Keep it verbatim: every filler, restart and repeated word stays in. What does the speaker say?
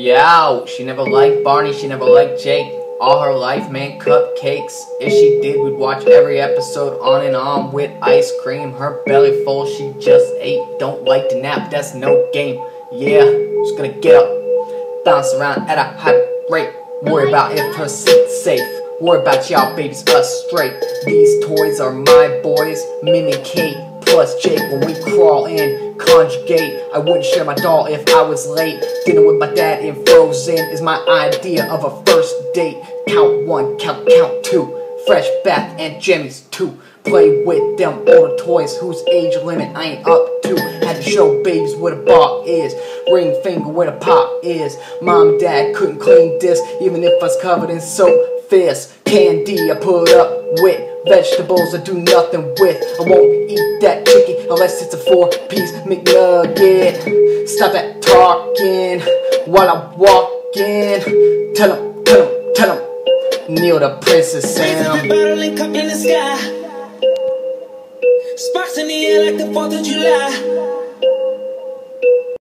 Yeah, she never liked Barney, she never liked Jake. All her life, man, cupcakes. If she did, we'd watch every episode on and on with ice cream. Her belly full, she just ate. Don't like to nap, that's no game. Yeah, just gonna get up, bounce around at a high rate. Worry about if her seat's safe. Worry about y'all babies us straight. These toys are my boys. Mimicate plus Jake when we crawl in. Conjugate, I wouldn't share my doll if I was late. Dinner with my dad in Frozen is my idea of a first date. Count one, count, count two. Fresh bath and jammies too. Play with them older toys whose age limit I ain't up to. Had to show babies where the bar is. Ring finger where the pop is. Mom and dad couldn't clean this even if I was covered in soap. Fierce candy I put up with. Vegetables I do nothing with. I won't eat that chicken unless it's a four-piece McNugget. Stop that talking while I'm walking. Tell him, tell him, tell him. Kneel to Princess Sam. Bottle and cup in the sky. Sparks in the air like the fourth of July.